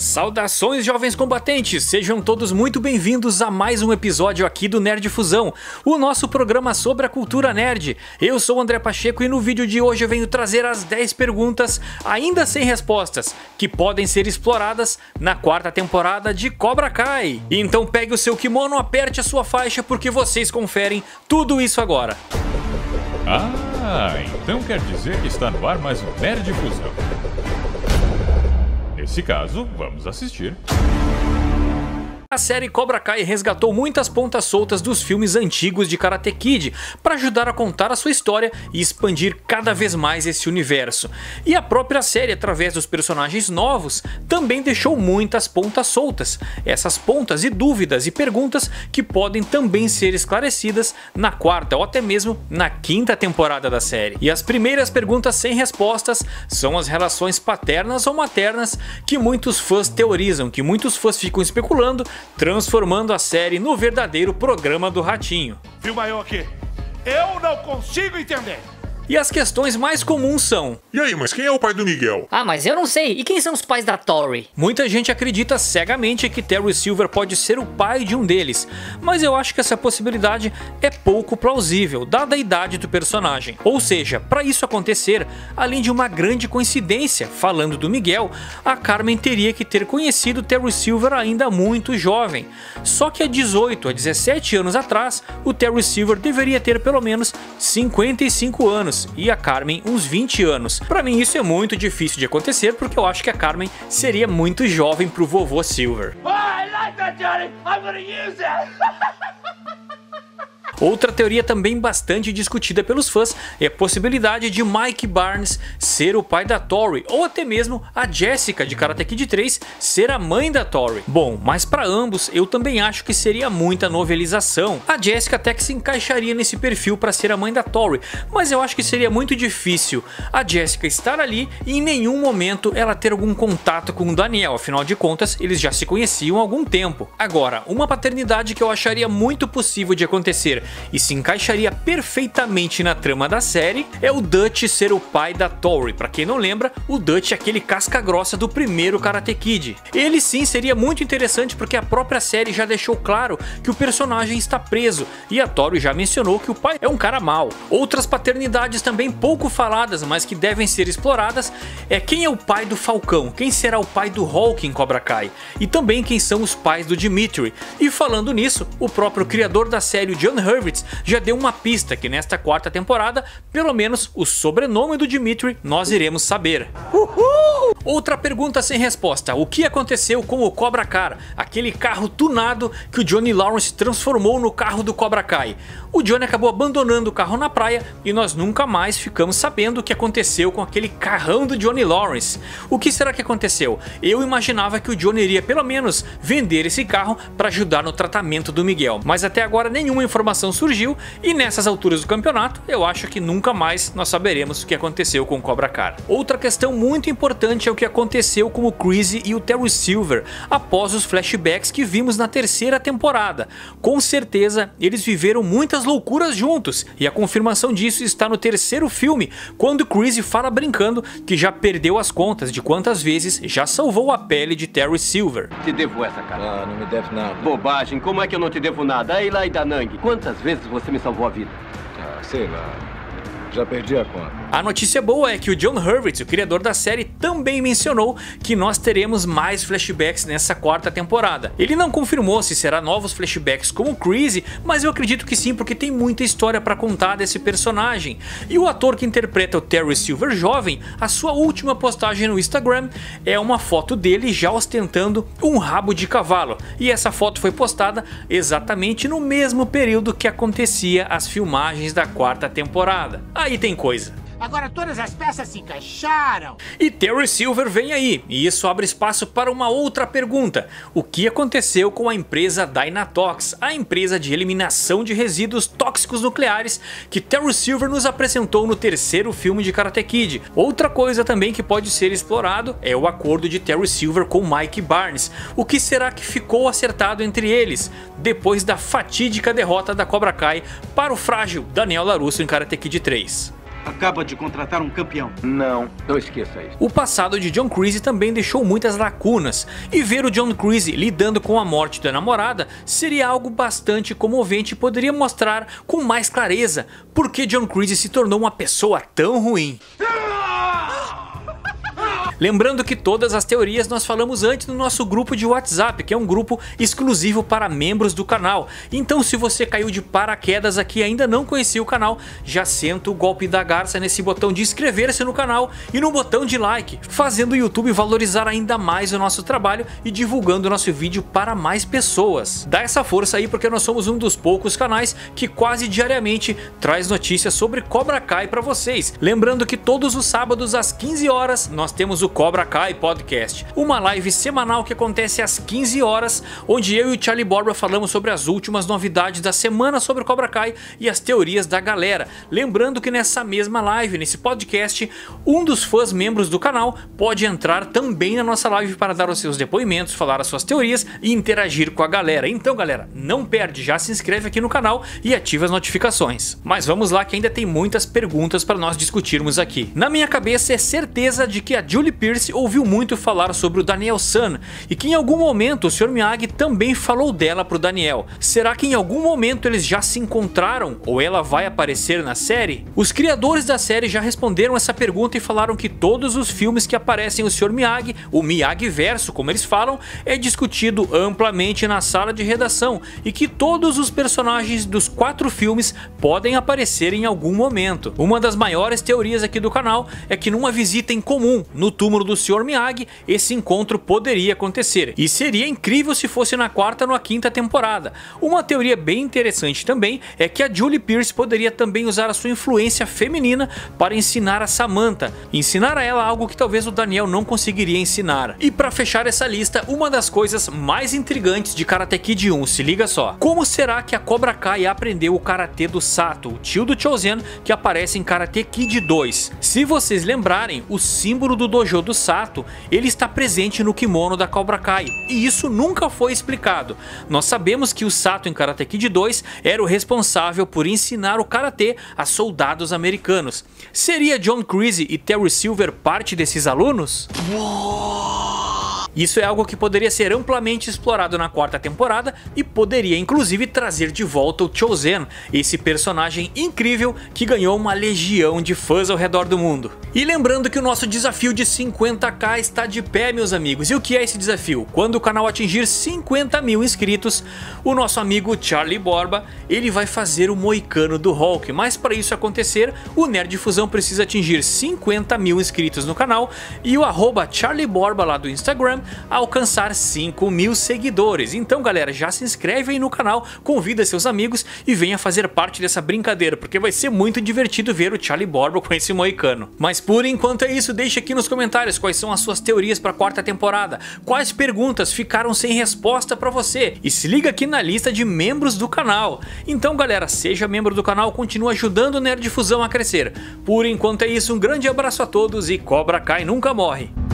Saudações, jovens combatentes! Sejam todos muito bem-vindos a mais um episódio aqui do Nerd Fusão, o nosso programa sobre a cultura nerd. Eu sou o André Pacheco e no vídeo de hoje eu venho trazer as 10 perguntas, ainda sem respostas, que podem ser exploradas na 4ª temporada de Cobra Kai. Então pegue o seu kimono, aperte a sua faixa, porque vocês conferem tudo isso agora. Ah, então quer dizer que está no ar mais um Nerd Fusão. Nesse caso, vamos assistir. A série Cobra Kai resgatou muitas pontas soltas dos filmes antigos de Karate Kid para ajudar a contar a sua história e expandir cada vez mais esse universo. E a própria série, através dos personagens novos, também deixou muitas pontas soltas. Essas pontas e dúvidas e perguntas que podem também ser esclarecidas na 4ª ou até mesmo na 5ª temporada da série. E as primeiras perguntas sem respostas são as relações paternas ou maternas que muitos fãs teorizam, que muitos fãs ficam especulando, transformando a série no verdadeiro programa do ratinho. Viu, Maioki? Eu não consigo entender! E as questões mais comuns são: e aí, mas quem é o pai do Miguel? Ah, mas eu não sei. E quem são os pais da Tori? Muita gente acredita cegamente que Terry Silver pode ser o pai de um deles, mas eu acho que essa possibilidade é pouco plausível, dada a idade do personagem. Ou seja, para isso acontecer, além de uma grande coincidência, falando do Miguel, a Carmen teria que ter conhecido Terry Silver ainda muito jovem. Só que há 18 a 17 anos atrás, o Terry Silver deveria ter pelo menos 55 anos. E a Carmen uns 20 anos. Pra mim isso é muito difícil de acontecer, porque eu acho que a Carmen seria muito jovem pro vovô Silver. Oh, I like that, Johnny. I'm gonna use it. Outra teoria também bastante discutida pelos fãs é a possibilidade de Mike Barnes ser o pai da Tori, ou até mesmo a Jessica de Karate Kid 3 ser a mãe da Tori. Bom, mas para ambos eu também acho que seria muita novelização. A Jessica até que se encaixaria nesse perfil para ser a mãe da Tori, mas eu acho que seria muito difícil a Jessica estar ali e em nenhum momento ela ter algum contato com o Daniel, afinal de contas eles já se conheciam há algum tempo. Agora, uma paternidade que eu acharia muito possível de acontecer e se encaixaria perfeitamente na trama da série é o Dutch ser o pai da Tori. Pra quem não lembra, o Dutch é aquele casca grossa do primeiro Karate Kid. Ele sim seria muito interessante, porque a própria série já deixou claro que o personagem está preso e a Tori já mencionou que o pai é um cara mau. Outras paternidades também pouco faladas, mas que devem ser exploradas, é quem é o pai do Falcão, quem será o pai do Hulk em Cobra Kai e também quem são os pais do Dimitri. E falando nisso, o próprio criador da série, Jon Hurwitz, já deu uma pista que nesta 4ª temporada, pelo menos o sobrenome do Dimitri, nós iremos saber. Uhul! Outra pergunta sem resposta: o que aconteceu com o Cobra Car, aquele carro tunado que o Johnny Lawrence transformou no carro do Cobra Kai? O Johnny acabou abandonando o carro na praia e nós nunca mais ficamos sabendo o que aconteceu com aquele carrão do Johnny Lawrence. O que será que aconteceu? Eu imaginava que o Johnny iria pelo menos vender esse carro para ajudar no tratamento do Miguel, mas até agora nenhuma informação surgiu, e nessas alturas do campeonato eu acho que nunca mais nós saberemos o que aconteceu com o Cobra Car. Outra questão muito importante é o que aconteceu com o Crazy e o Terry Silver após os flashbacks que vimos na 3ª temporada. Com certeza eles viveram muitas loucuras juntos, e a confirmação disso está no 3º filme, quando o Crazy fala brincando que já perdeu as contas de quantas vezes já salvou a pele de Terry Silver. Te devo essa, cara. Ah, não me deve nada. Bobagem, como é que eu não te devo nada? Aí lá e Danang, quantas vezes você me salvou a vida? Ah, sei lá. Já perdi a conta. A notícia boa é que o Jon Hurwitz, o criador da série, também mencionou que nós teremos mais flashbacks nessa 4ª temporada. Ele não confirmou se será novos flashbacks como o Crazy, mas eu acredito que sim, porque tem muita história para contar desse personagem. E o ator que interpreta o Terry Silver jovem, a sua última postagem no Instagram é uma foto dele já ostentando um rabo de cavalo, e essa foto foi postada exatamente no mesmo período que acontecia as filmagens da 4ª temporada. Aí tem coisa. Agora todas as peças se encaixaram. E Terry Silver vem aí, e isso abre espaço para uma outra pergunta: o que aconteceu com a empresa Dynatox, a empresa de eliminação de resíduos tóxicos nucleares que Terry Silver nos apresentou no 3º filme de Karate Kid? Outra coisa também que pode ser explorado é o acordo de Terry Silver com Mike Barnes. O que será que ficou acertado entre eles depois da fatídica derrota da Cobra Kai para o frágil Daniel LaRusso em Karate Kid 3? acaba de contratar um campeão. Não esqueça isso. O passado de John Kreese também deixou muitas lacunas, e ver o John Kreese lidando com a morte da namorada seria algo bastante comovente e poderia mostrar com mais clareza por que John Kreese se tornou uma pessoa tão ruim. Lembrando que todas as teorias nós falamos antes no nosso grupo de WhatsApp, que é um grupo exclusivo para membros do canal. Então se você caiu de paraquedas aqui e ainda não conhecia o canal, já senta o golpe da garça nesse botão de inscrever-se no canal e no botão de like, fazendo o YouTube valorizar ainda mais o nosso trabalho e divulgando o nosso vídeo para mais pessoas. Dá essa força aí, porque nós somos um dos poucos canais que quase diariamente traz notícias sobre Cobra Kai para vocês. Lembrando que todos os sábados às 15 horas nós temos o Cobra Kai Podcast, uma live semanal que acontece às 15 horas, onde eu e o Charlie Borba falamos sobre as últimas novidades da semana sobre Cobra Kai e as teorias da galera. Lembrando que nessa mesma live, nesse podcast, um dos fãs membros do canal pode entrar também na nossa live para dar os seus depoimentos, falar as suas teorias e interagir com a galera. Então galera, não perde, já se inscreve aqui no canal e ativa as notificações. Mas vamos lá, que ainda tem muitas perguntas para nós discutirmos aqui. Na minha cabeça é certeza de que a Julie Pierce ouviu muito falar sobre o Daniel-san e que em algum momento o Sr. Miyagi também falou dela pro Daniel. Será que em algum momento eles já se encontraram ou ela vai aparecer na série? Os criadores da série já responderam essa pergunta e falaram que todos os filmes que aparecem o Sr. Miyagi, o Miyagi-verso como eles falam, é discutido amplamente na sala de redação e que todos os personagens dos 4 filmes podem aparecer em algum momento. Uma das maiores teorias aqui do canal é que numa visita em comum no túmulo do Sr. Miyagi, esse encontro poderia acontecer, e seria incrível se fosse na 4ª ou na 5ª temporada. Uma teoria bem interessante também é que a Julie Pierce poderia também usar a sua influência feminina para ensinar a Samantha, ensinar a ela algo que talvez o Daniel não conseguiria ensinar. E para fechar essa lista, uma das coisas mais intrigantes de Karate Kid 1, se liga só. Como será que a Cobra Kai aprendeu o karatê do Sato, o tio do Chozen, que aparece em Karate Kid 2? Se vocês lembrarem, o símbolo do dojo do Sato, ele está presente no kimono da Cobra Kai, e isso nunca foi explicado. Nós sabemos que o Sato em Karate Kid 2 era o responsável por ensinar o karatê a soldados americanos. Seria John Kreese e Terry Silver parte desses alunos? Isso é algo que poderia ser amplamente explorado na 4ª temporada e poderia inclusive trazer de volta o Chozen, esse personagem incrível que ganhou uma legião de fãs ao redor do mundo. E lembrando que o nosso desafio de 50k está de pé, meus amigos. E o que é esse desafio? Quando o canal atingir 50 mil inscritos, o nosso amigo Charlie Borba, ele vai fazer o moicano do Hulk, mas para isso acontecer, o Nerd Fusão precisa atingir 50 mil inscritos no canal e o @CharlieBorba lá do Instagram alcançar 5 mil seguidores. Então galera, já se inscreve aí no canal, convida seus amigos e venha fazer parte dessa brincadeira, porque vai ser muito divertido ver o Charlie Borba com esse moicano. Mas por enquanto é isso, deixa aqui nos comentários quais são as suas teorias para a 4ª temporada, quais perguntas ficaram sem resposta para você, e se liga aqui na lista de membros do canal. Então galera, seja membro do canal, continua ajudando o Nerd Fusão a crescer. Por enquanto é isso, um grande abraço a todos e Cobra Kai nunca morre!